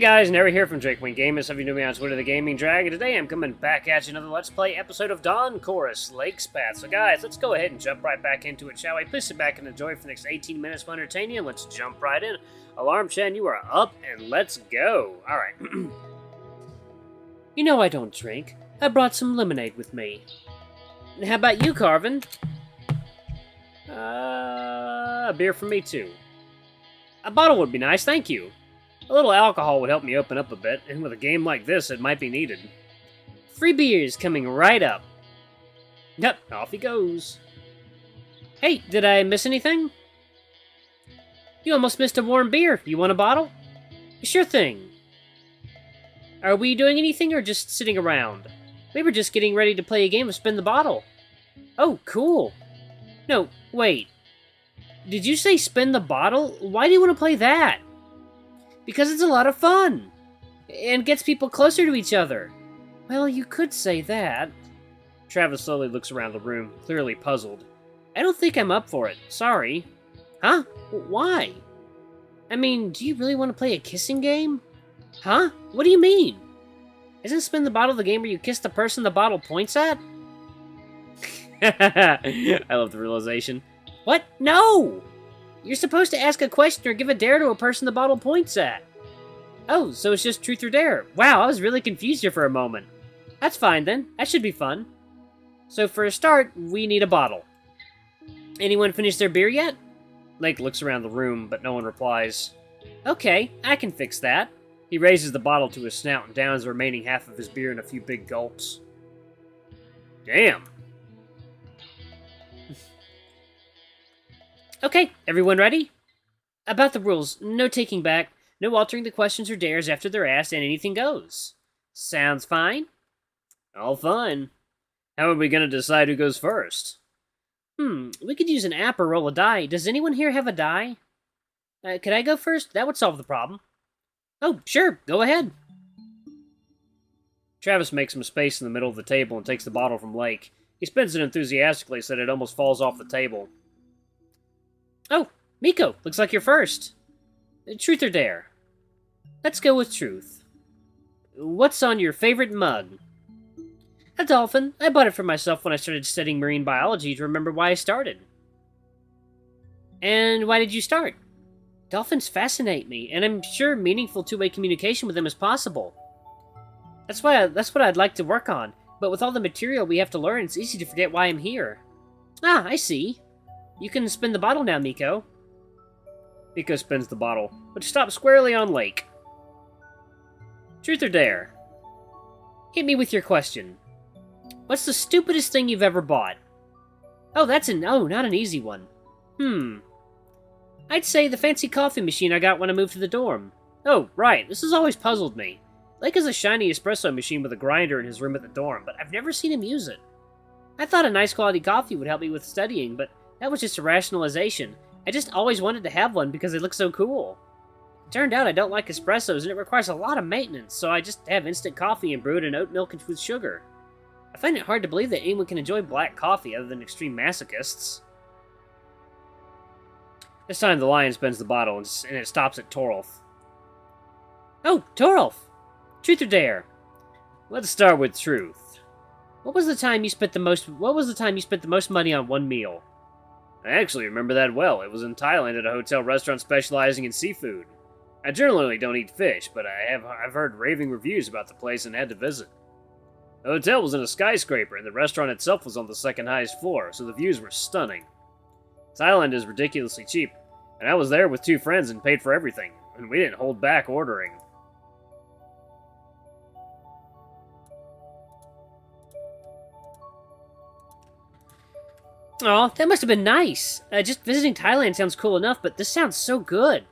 Hey guys, Never here from Drake Wing Gamers. Have you know me on Twitter, The Gaming Dragon. Today I'm coming back at you another Let's Play episode of Dawn Chorus, Lakes Path. So guys, let's go ahead and jump right back into it, shall we? Please sit back and enjoy for the next 18 minutes for entertaining, and let's jump right in. Alarm Chan, you are up, and let's go. Alright. You know I don't drink. I brought some lemonade with me. And how about you, Carvin? A beer for me too. A bottle would be nice, thank you. A little alcohol would help me open up a bit, and with a game like this, it might be needed. Free beers coming right up. Yep, off he goes. Hey, did I miss anything? You almost missed a warm beer. You want a bottle? Sure thing. Are we doing anything or just sitting around? We were just getting ready to play a game of Spin the Bottle. Oh, cool. No, wait. Did you say Spin the Bottle? Why do you want to play that? Because it's a lot of fun, and gets people closer to each other. Well, you could say that. Travis slowly looks around the room, clearly puzzled. I don't think I'm up for it, sorry. Huh? Why? I mean, do you really want to play a kissing game? Huh? What do you mean? Isn't Spin the Bottle the game where you kiss the person the bottle points at? I love the realization. What? No! You're supposed to ask a question or give a dare to a person the bottle points at. Oh, so it's just truth or dare. Wow, I was really confused here for a moment. That's fine then. That should be fun. So for a start, we need a bottle. Anyone finish their beer yet? Lake looks around the room, but no one replies. Okay, I can fix that. He raises the bottle to his snout and downs the remaining half of his beer in a few big gulps. Damn. Okay, everyone ready? About the rules, no taking back, no altering the questions or dares after they're asked, and anything goes. Sounds fine? All fine. How are we going to decide who goes first? We could use an app or roll a die. Does anyone here have a die? Could I go first? That would solve the problem. Oh, sure, go ahead. Travis makes some space in the middle of the table and takes the bottle from Lake. He spins it enthusiastically so that it almost falls off the table. Oh, Miko, looks like you're first. Truth or dare? Let's go with truth. What's on your favorite mug? A dolphin. I bought it for myself when I started studying marine biology to remember why I started. And why did you start? Dolphins fascinate me, and I'm sure meaningful two-way communication with them is possible. That's what I'd like to work on, but with all the material we have to learn, it's easy to forget why I'm here. Ah, I see. You can spin the bottle now, Miko. Miko spins the bottle, which stops squarely on Lake. Truth or dare? Hit me with your question. What's the stupidest thing you've ever bought? Oh, that's not an easy one. I'd say the fancy coffee machine I got when I moved to the dorm. Oh, right, this has always puzzled me. Lake has a shiny espresso machine with a grinder in his room at the dorm, but I've never seen him use it. I thought a nice quality coffee would help me with studying, but that was just a rationalization. I just always wanted to have one because they look so cool. It turned out I don't like espressos and it requires a lot of maintenance, so I just have instant coffee and brewed in oat milk and with sugar. I find it hard to believe that anyone can enjoy black coffee other than extreme masochists. This time the lion spins the bottle and it stops at Torolf. Oh, Torolf! Truth or dare? Let's start with truth. What was the time you spent the most money on one meal? I actually remember that well. It was in Thailand at a hotel restaurant specializing in seafood. I generally don't eat fish, but I've heard raving reviews about the place and had to visit. The hotel was in a skyscraper, and the restaurant itself was on the second highest floor, so the views were stunning. Thailand is ridiculously cheap, and I was there with two friends and paid for everything, and we didn't hold back ordering. Aw, that must have been nice. Just visiting Thailand sounds cool enough, but this sounds so good.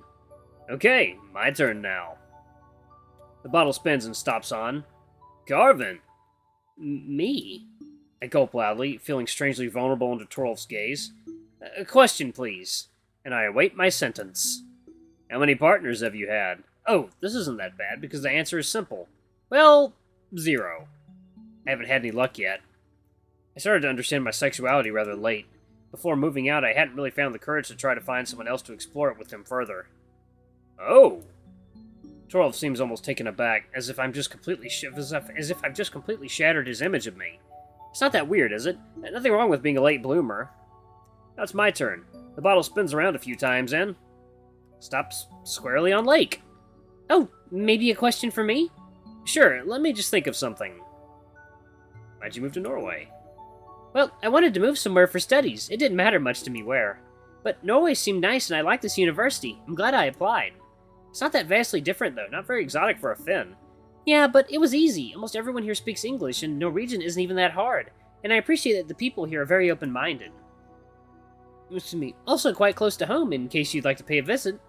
Okay, my turn now. The bottle spins and stops on Carvin. Me? I gulp loudly, feeling strangely vulnerable under Torolf's gaze. A question, please. And I await my sentence. How many partners have you had? Oh, this isn't that bad, because the answer is simple. Well, 0. I haven't had any luck yet. I started to understand my sexuality rather late. Before moving out, I hadn't really found the courage to try to find someone else to explore it with them further. Oh! Torolf seems almost taken aback, as if I've just completely shattered his image of me. It's not that weird, is it? Nothing wrong with being a late bloomer. Now it's my turn. The bottle spins around a few times and stops squarely on Lake. Oh, maybe a question for me? Sure, let me just think of something. Why'd you move to Norway? Well, I wanted to move somewhere for studies. It didn't matter much to me where. But Norway seemed nice and I liked this university. I'm glad I applied. It's not that vastly different, though. Not very exotic for a Finn. Yeah, but it was easy. Almost everyone here speaks English, and Norwegian isn't even that hard. And I appreciate that the people here are very open-minded. Also quite close to home, in case you'd like to pay a visit.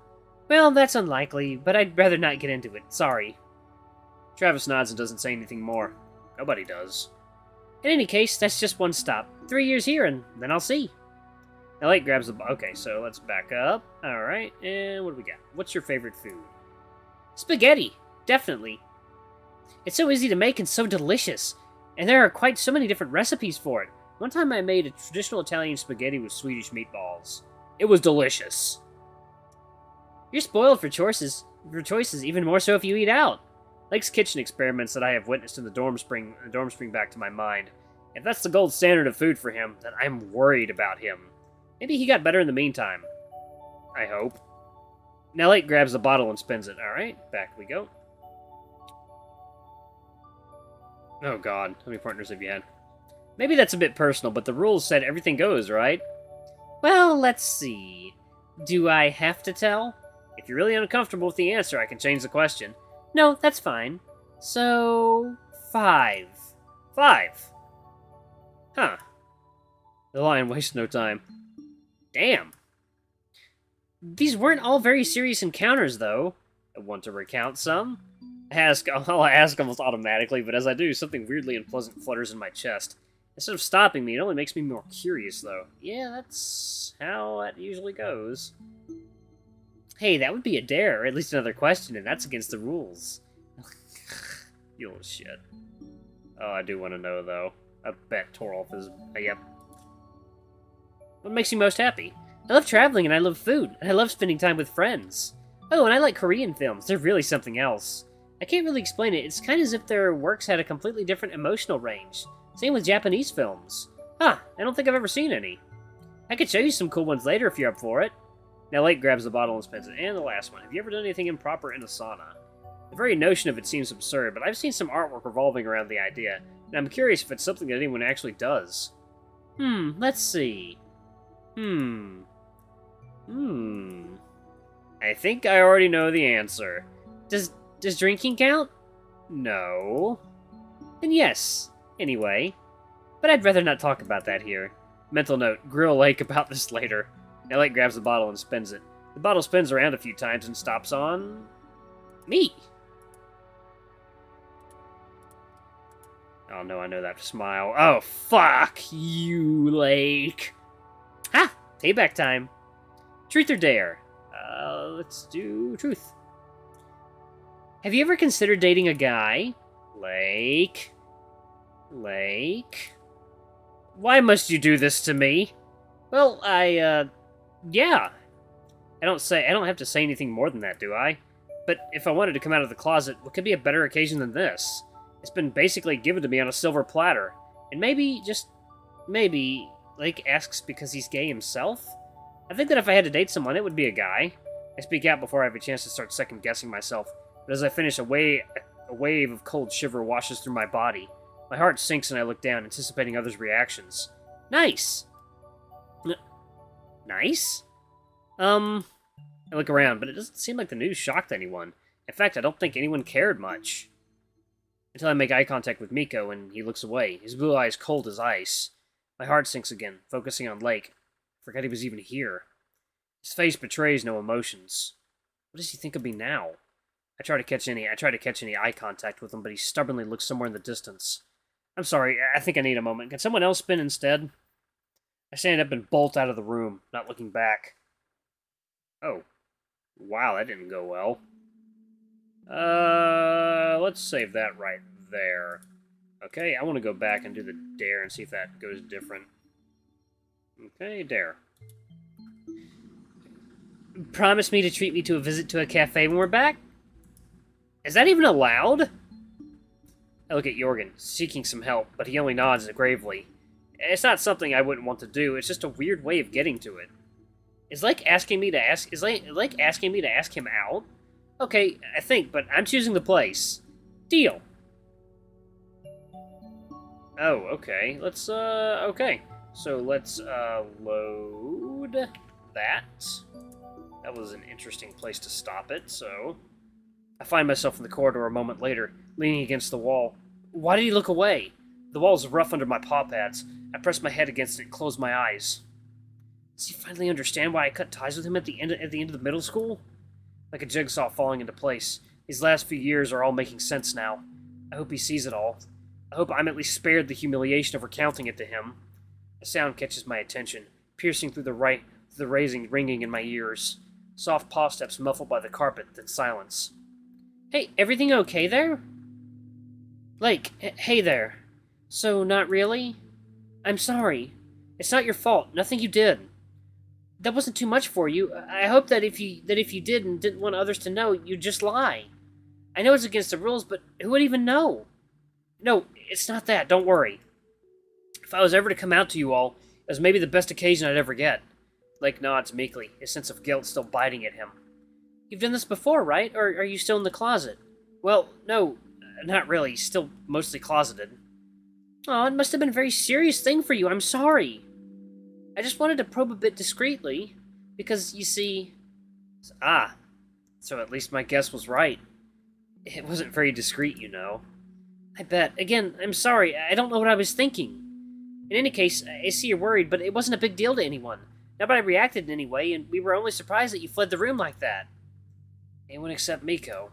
Well, that's unlikely, but I'd rather not get into it. Sorry. Travis nods and doesn't say anything more. Nobody does. In any case, that's just one stop. 3 years here, and then I'll see. Now, Lake grabs the... Okay, so let's back up. Alright, and what do we got? What's your favorite food? Spaghetti! Definitely. It's so easy to make and so delicious. And there are quite so many different recipes for it. One time I made a traditional Italian spaghetti with Swedish meatballs. It was delicious. You're spoiled for choices, even more so if you eat out. Lake's kitchen experiments that I have witnessed in the dorm spring back to my mind. If that's the gold standard of food for him, then I'm worried about him. Maybe he got better in the meantime. I hope. Now Lake grabs the bottle and spins it. Alright, back we go. Oh god, how many partners have you had? Maybe that's a bit personal, but the rules said everything goes, right? Well, let's see. Do I have to tell? If you're really uncomfortable with the answer, I can change the question. No, that's fine. So... 5. 5. Huh. The lion wastes no time. Damn. These weren't all very serious encounters, though. I want to recount some. I'll ask almost automatically, but as I do, something weirdly unpleasant flutters in my chest. Instead of stopping me, it only makes me more curious, though. Yeah, that's how it usually goes. Hey, that would be a dare, or at least another question, and that's against the rules. You little shit. Oh, I do want to know, though. I bet Torolf is... Yep. What makes you most happy? I love traveling, and I love food, and I love spending time with friends. Oh, and I like Korean films. They're really something else. I can't really explain it. It's kind of as if their works had a completely different emotional range. Same with Japanese films. Huh, I don't think I've ever seen any. I could show you some cool ones later if you're up for it. Now Lake grabs the bottle and spins it. And the last one. Have you ever done anything improper in a sauna? The very notion of it seems absurd, but I've seen some artwork revolving around the idea, and I'm curious if it's something that anyone actually does. Let's see. I think I already know the answer. Does drinking count? No. Then yes. Anyway. But I'd rather not talk about that here. Mental note, grill Lake about this later. Now Lake grabs the bottle and spins it. The bottle spins around a few times and stops on... me! Oh no, I know that smile. Oh, fuck you, Lake! Ha! Payback time. Truth or dare? Let's do truth. Have you ever considered dating a guy? Lake? Lake? Why must you do this to me? Well, yeah. I don't have to say anything more than that, do I? But if I wanted to come out of the closet, what could be a better occasion than this? It's been basically given to me on a silver platter. And maybe, just maybe, Lake asks because he's gay himself? I think that if I had to date someone, it would be a guy. I speak out before I have a chance to start second-guessing myself. But as I finish, a wave of cold shiver washes through my body. My heart sinks and I look down, anticipating others' reactions. Nice! Nice? I look around, but it doesn't seem like the news shocked anyone. In fact, I don't think anyone cared much. Until I make eye contact with Miko and he looks away, his blue eyes cold as ice. My heart sinks again, focusing on Lake. I forgot he was even here. His face betrays no emotions. What does he think of me now? I try to catch any eye contact with him, but he stubbornly looks somewhere in the distance. I'm sorry, I think I need a moment. Can someone else spin instead? I stand up and bolt out of the room, not looking back. Oh. Wow, that didn't go well. Let's save that right there. Okay, I want to go back and do the dare and see if that goes different. Okay, dare. Promise me to treat me to a visit to a cafe when we're back? Is that even allowed? I look at Jorgen, seeking some help, but he only nods gravely. It's not something I wouldn't want to do, it's just a weird way of getting to it. It's like asking me to ask asking me to ask him out? Okay, I think, but I'm choosing the place. Deal. Oh, okay. Let's okay. So let's load that. That was an interesting place to stop it, so I find myself in the corridor a moment later, leaning against the wall. Why did he look away? The wall's rough under my paw pads. I pressed my head against it and closed my eyes. Does he finally understand why I cut ties with him at the end of the middle school? Like a jigsaw falling into place. These last few years are all making sense now. I hope he sees it all. I hope I'm at least spared the humiliation of recounting it to him. A sound catches my attention, piercing through the ringing in my ears. Soft paw steps muffled by the carpet, then silence. Hey, everything okay there? Lake, hey there. So, not really? I'm sorry. It's not your fault. Nothing you did. That wasn't too much for you. I hope that if you did and didn't want others to know, you'd just lie. I know it's against the rules, but who would even know? No, it's not that. Don't worry. If I was ever to come out to you all, it was maybe the best occasion I'd ever get. Lake nods meekly, his sense of guilt still biting at him. You've done this before, right? Or are you still in the closet? Well, no, not really. Still mostly closeted. Aw, it must have been a very serious thing for you. I'm sorry. I just wanted to probe a bit discreetly, because, you see... Ah, so at least my guess was right. It wasn't very discreet, you know. I bet. Again, I'm sorry, I don't know what I was thinking. In any case, I see you're worried, but it wasn't a big deal to anyone. Nobody reacted in any way, and we were only surprised that you fled the room like that. Anyone except Miko.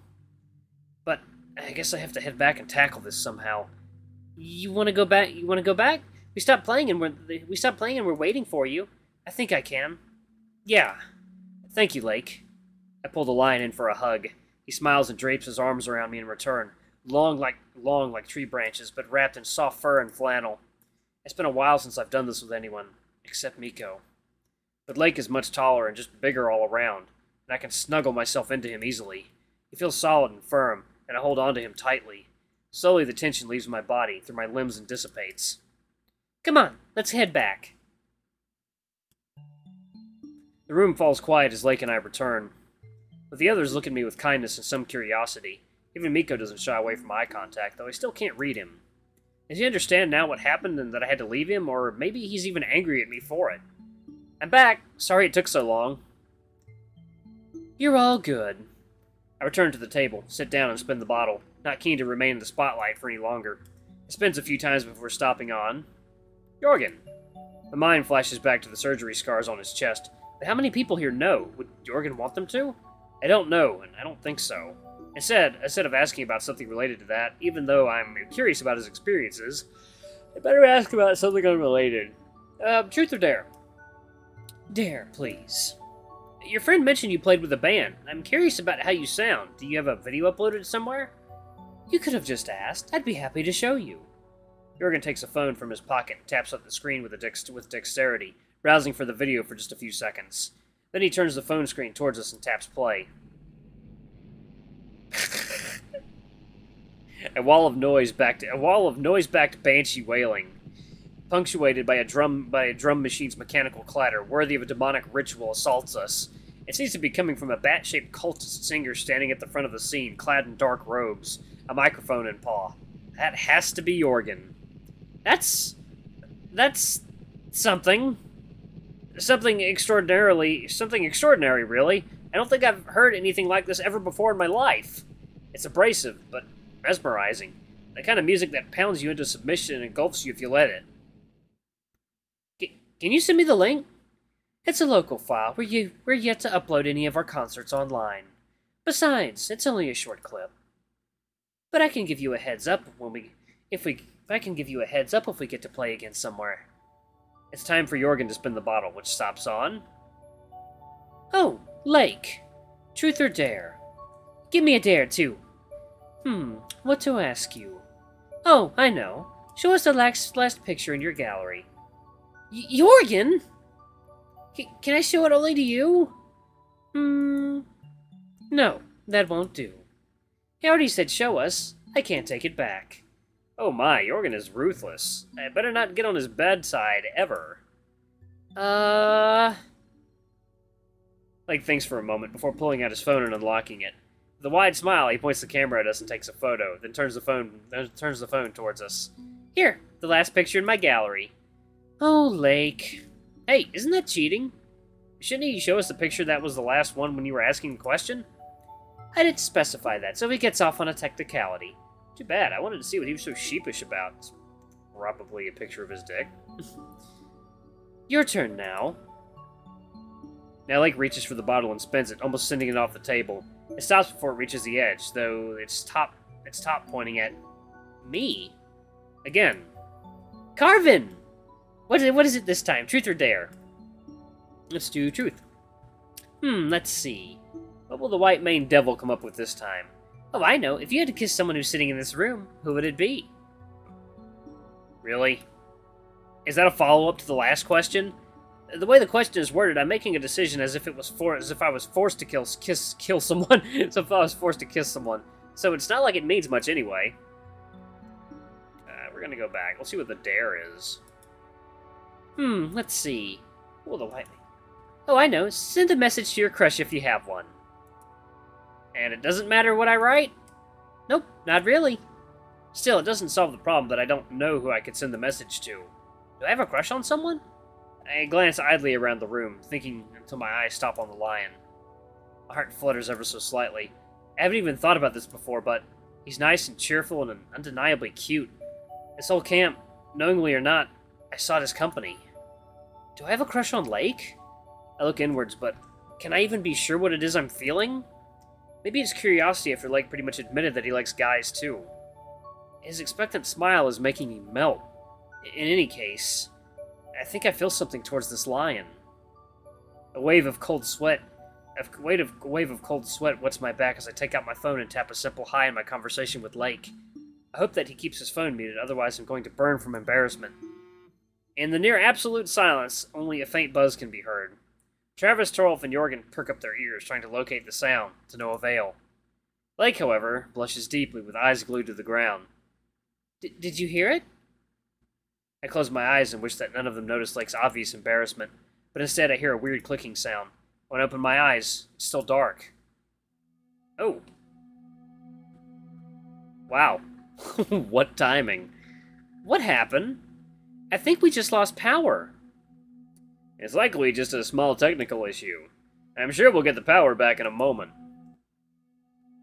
But I guess I have to head back and tackle this somehow. You want to go back? You want to go back? We stopped playing and we're waiting for you. I think I can. Yeah. Thank you, Lake. I pull the lion in for a hug. He smiles and drapes his arms around me in return, long like tree branches, but wrapped in soft fur and flannel. It's been a while since I've done this with anyone, except Miko. But Lake is much taller and just bigger all around, and I can snuggle myself into him easily. He feels solid and firm, and I hold on to him tightly. Slowly the tension leaves my body, through my limbs, and dissipates. Come on, let's head back. The room falls quiet as Lake and I return. But the others look at me with kindness and some curiosity. Even Miko doesn't shy away from eye contact, though I still can't read him. Does he understand now what happened and that I had to leave him, or maybe he's even angry at me for it? I'm back! Sorry it took so long. You're all good. I return to the table, sit down and spin the bottle, not keen to remain in the spotlight for any longer. It spins a few times before stopping on Jorgen. My mind flashes back to the surgery scars on his chest. But how many people here know? Would Jorgen want them to? I don't know, and I don't think so. Instead of asking about something related to that, even though I'm curious about his experiences, I better ask about something unrelated. Truth or dare? Dare, please. Your friend mentioned you played with a band. I'm curious about how you sound. Do you have a video uploaded somewhere? You could have just asked. I'd be happy to show you. Jorgen takes a phone from his pocket and taps up the screen with dexterity, rousing for the video for just a few seconds. Then he turns the phone screen towards us and taps play. A wall of noise back to banshee wailing, punctuated by a drum machine's mechanical clatter, worthy of a demonic ritual, assaults us. It seems to be coming from a bat-shaped cultist singer standing at the front of the scene, clad in dark robes, a microphone in paw. That has to be Jorgen. That's something. Something extraordinary, really. I don't think I've heard anything like this ever before in my life. It's abrasive, but mesmerizing. The kind of music that pounds you into submission and engulfs you if you let it. Can you send me the link? It's a local file. We're yet to upload any of our concerts online. Besides, it's only a short clip. But I can give you a heads up if we get to play again somewhere. It's time for Jorgen to spin the bottle, which stops on. Oh, Lake. Truth or dare? Give me a dare, too. What to ask you? Oh, I know. Show us the last picture in your gallery. Jorgen? Can I show it only to you? No, that won't do. He already said show us. I can't take it back. Oh my, Jorgen is ruthless. I better not get on his bad side, ever. Lake thinks for a moment before pulling out his phone and unlocking it. With a wide smile, he points the camera at us and takes a photo, then turns the phone towards us. Here, the last picture in my gallery. Oh, Lake. Hey, isn't that cheating? Shouldn't he show us the picture that was the last one when you were asking the question? I didn't specify that, so he gets off on a technicality. Too bad, I wanted to see what he was so sheepish about. It's probably a picture of his dick. Your turn now. Now Lake reaches for the bottle and spins it, almost sending it off the table. It stops before it reaches the edge, though its top pointing at me. Again. Carvin! What is it this time? Truth or dare? Let's do truth. Let's see. What will the white maned devil come up with this time? Oh, I know. If you had to kiss someone who's sitting in this room, who would it be? Really? Is that a follow-up to the last question? The way the question is worded, I'm making a decision as if I was forced to kiss someone. So it's not like it means much anyway. We're gonna go back. We'll see what the dare is. Let's see. What will the white man? Oh, I know. Send a message to your crush if you have one. And it doesn't matter what I write? Nope, not really. Still, it doesn't solve the problem that I don't know who I could send the message to. Do I have a crush on someone? I glance idly around the room, thinking until my eyes stop on the lion. My heart flutters ever so slightly. I haven't even thought about this before, but he's nice and cheerful and undeniably cute. This whole camp, knowingly or not, I sought his company. Do I have a crush on Lake? I look inwards, but can I even be sure what it is I'm feeling? Maybe it's curiosity after Lake pretty much admitted that he likes guys too. His expectant smile is making me melt. In any case, I think I feel something towards this lion. A wave of cold sweat wets my back as I take out my phone and tap a simple hi in my conversation with Lake. I hope that he keeps his phone muted, otherwise I'm going to burn from embarrassment. In the near absolute silence, only a faint buzz can be heard. Travis, Torolf, and Jorgen perk up their ears, trying to locate the sound, to no avail. Lake, however, blushes deeply, with eyes glued to the ground. Did you hear it? I close my eyes and wish that none of them noticed Lake's obvious embarrassment, but instead I hear a weird clicking sound. When I open my eyes, it's still dark. Oh. Wow. What timing. What happened? I think we just lost power. It's likely just a small technical issue. I'm sure we'll get the power back in a moment.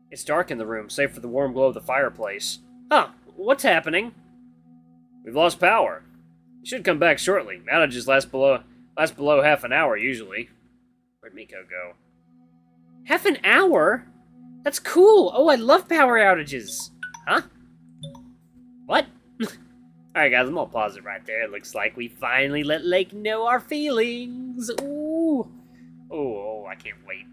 It's dark in the room, save for the warm glow of the fireplace. Huh, what's happening? We've lost power. It should come back shortly. Outages last below half an hour, usually. Where'd Miko go? Half an hour? That's cool! Oh, I love power outages! Huh? What? Alright guys, I'm gonna pause it right there. It looks like we finally let Lake know our feelings. Ooh. Oh, I can't wait.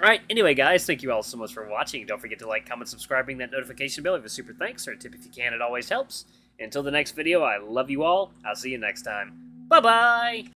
Alright, anyway guys, thank you all so much for watching. Don't forget to like, comment, subscribe, ring that notification bell. Leave a super thanks or a tip if you can, it always helps. Until the next video, I love you all. I'll see you next time. Bye-bye!